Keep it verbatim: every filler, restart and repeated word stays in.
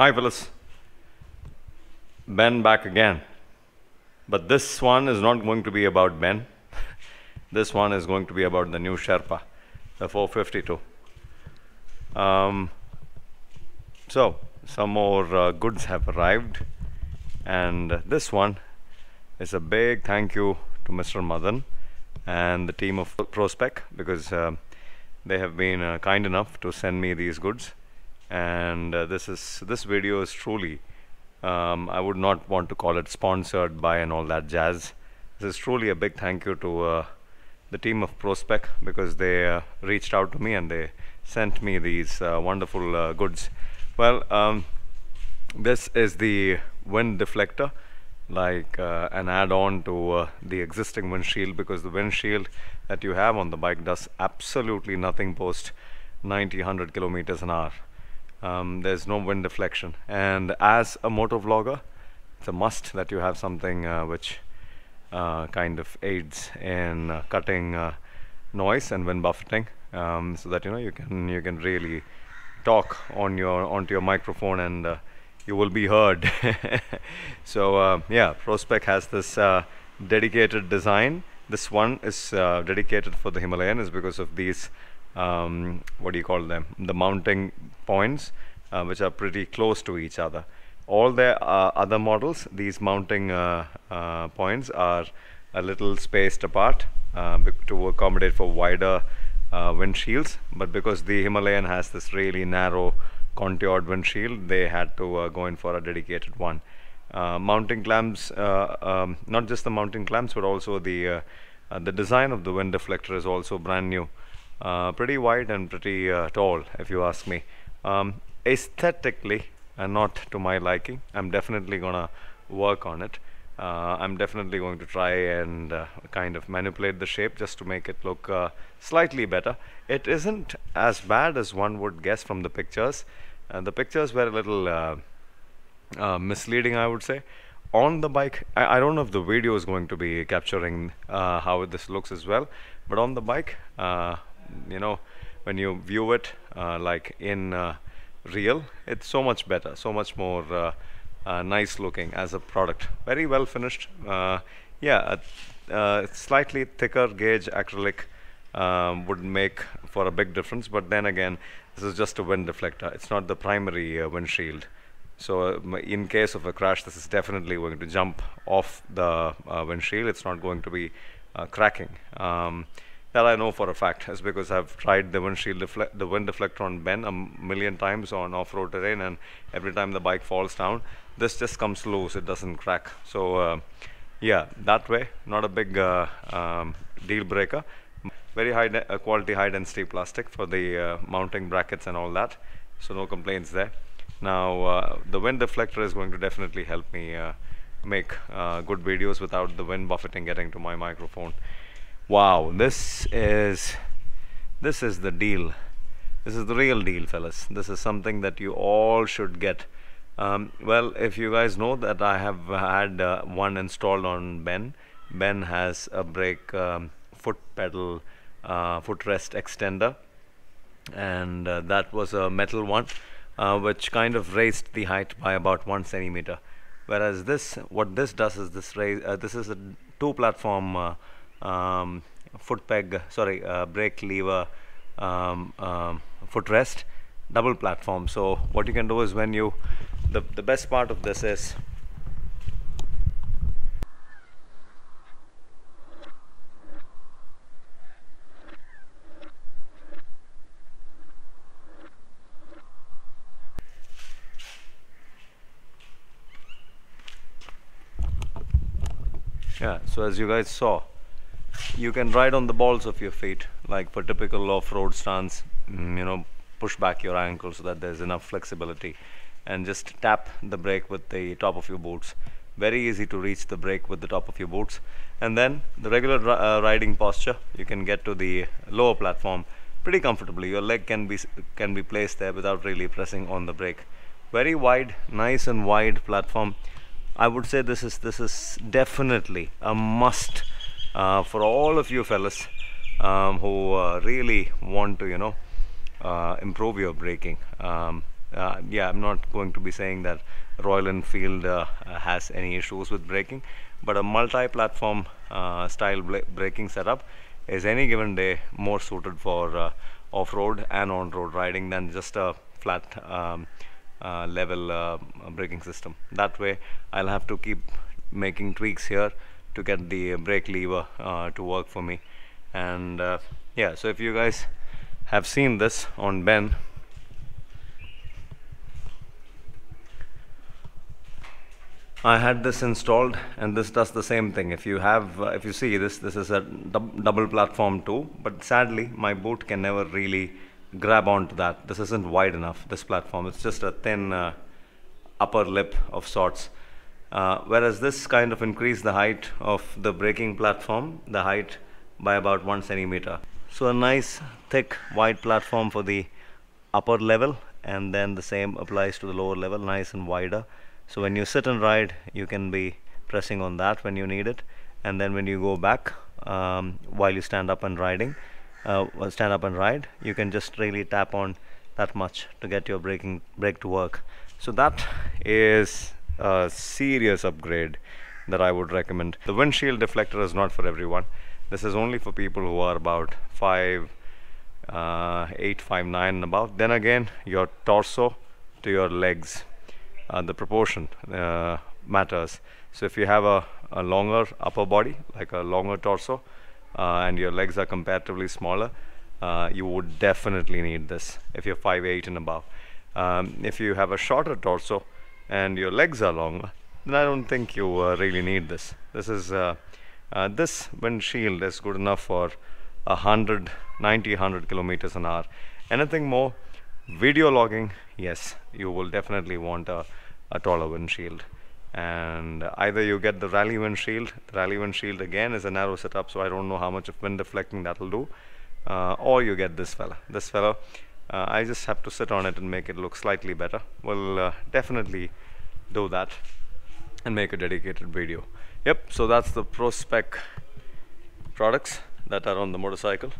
Hi, fellas. Ben back again. But this one is not going to be about Ben. This one is going to be about the new Sherpa, the four fifty-two. Um, so, some more uh, goods have arrived. And uh, this one is a big thank you to Mister Madan and the team of Prospec, because uh, they have been uh, kind enough to send me these goods. And uh, this is this video is truly, um, I would not want to call it sponsored by and all that jazz. This is truly a big thank you to uh, the team of Prospec, because they uh, reached out to me and they sent me these uh, wonderful uh, goods. Well, um, this is the wind deflector, like uh, an add-on to uh, the existing windshield, because the windshield that you have on the bike does absolutely nothing post ninety, one hundred kilometers an hour. Um, there's no wind deflection, and as a motor vlogger, it's a must that you have something uh, which uh, kind of aids in uh, cutting uh, noise and wind buffeting, um, so that you know you can you can really talk on your onto your microphone and uh, you will be heard. So uh, yeah, Prospec has this uh, dedicated design. This one is uh, dedicated for the Himalayan, is because of these um, what do you call them, the mounting points, uh, which are pretty close to each other. All the uh, other models, these mounting uh, uh, points are a little spaced apart uh, to accommodate for wider uh, windshields, but because the Himalayan has this really narrow contoured windshield, they had to uh, go in for a dedicated one. Uh, mounting clamps, uh, um, not just the mounting clamps, but also the uh, uh, the design of the wind deflector is also brand new. Uh, pretty wide and pretty uh, tall, if you ask me. Um, aesthetically, and uh, not to my liking. I'm definitely gonna work on it. Uh, I'm definitely going to try and uh, kind of manipulate the shape just to make it look uh, slightly better. It isn't as bad as one would guess from the pictures. Uh, the pictures were a little uh, uh, misleading, I would say. On the bike, I, I don't know if the video is going to be capturing uh, how this looks as well, but on the bike, uh, you know, when you view it uh, like in uh, real, it's so much better, so much more uh, Uh, nice looking as a product. Very well finished. Uh, yeah, a, uh, slightly thicker gauge acrylic um, would make for a big difference, but then again, this is just a wind deflector. It's not the primary uh, windshield. So uh, in case of a crash, this is definitely going to jump off the uh, windshield. It's not going to be uh, cracking. Um, that I know for a fact, is because I've tried the windshield deflect, the wind deflector on Ben a million times on off-road terrain, and every time the bike falls down, this just comes loose, it doesn't crack. So uh, yeah, that way, not a big uh, um, deal breaker. Very high uh, quality, high density plastic for the uh, mounting brackets and all that, so no complaints there. Now uh, the wind deflector is going to definitely help me uh, make uh, good videos without the wind buffeting getting to my microphone. Wow, this is this is the deal. This is the real deal, fellas. This is something that you all should get. Um, well, if you guys know that I have had uh, one installed on Ben. Ben has a brake um, foot pedal uh, footrest extender, and uh, that was a metal one, uh, which kind of raised the height by about one centimeter. Whereas this, what this does is this raise. Uh, this is a two-platform. Uh, Um, foot peg, sorry, uh, brake lever, um, um, footrest, double platform. So what you can do is when you, the the best part of this is, yeah. So as you guys saw, you can ride on the balls of your feet, like for typical off-road stance, mm, you know, push back your ankle so that there's enough flexibility, and just tap the brake with the top of your boots. Very easy to reach the brake with the top of your boots. And then the regular uh, riding posture, you can get to the lower platform pretty comfortably. Your leg can be can be placed there without really pressing on the brake. Very wide, nice and wide platform. I would say this is this is definitely a must. Uh, for all of you fellas um, who uh, really want to, you know, uh, improve your braking. Um, uh, yeah, I'm not going to be saying that Royal Enfield uh, has any issues with braking, but a multi-platform uh, style braking setup is any given day more suited for uh, off-road and on-road riding than just a flat um, uh, level uh, braking system. That way I'll have to keep making tweaks here to get the brake lever uh, to work for me. And uh, yeah, so if you guys have seen this on Ben, I had this installed, and this does the same thing. If you have, uh, if you see this, this is a double platform too, but sadly my boot can never really grab onto that. This isn't wide enough, this platform. It's just a thin uh, upper lip of sorts. Uh, whereas this kind of increased the height of the braking platform, the height by about one centimeter. So a nice thick wide platform for the upper level, and then the same applies to the lower level, nice and wider. So when you sit and ride, you can be pressing on that when you need it, and then when you go back, um, while you stand up and riding, uh, stand up and ride, you can just really tap on that much to get your braking brake to work. So that is a serious upgrade that I would recommend. The windshield deflector is not for everyone. This is only for people who are about five, uh, eight, five, nine and above. Then again, your torso to your legs. Uh, the proportion uh, matters. So if you have a, a longer upper body, like a longer torso, uh, and your legs are comparatively smaller, uh, you would definitely need this if you're five eight and above. Um, if you have a shorter torso and your legs are longer, then I don't think you uh, really need this. This is uh, uh, this windshield is good enough for one hundred, ninety, one hundred kilometers an hour. Anything more, video logging, yes, you will definitely want a, a taller windshield. And either you get the rally windshield, the rally windshield again is a narrow setup, so I don't know how much of wind deflecting that will do, uh, or you get this fella. This fella, uh, I just have to sit on it and make it look slightly better. We'll uh, definitely do that and make a dedicated video. Yep, so that's the Prospec products that are on the motorcycle.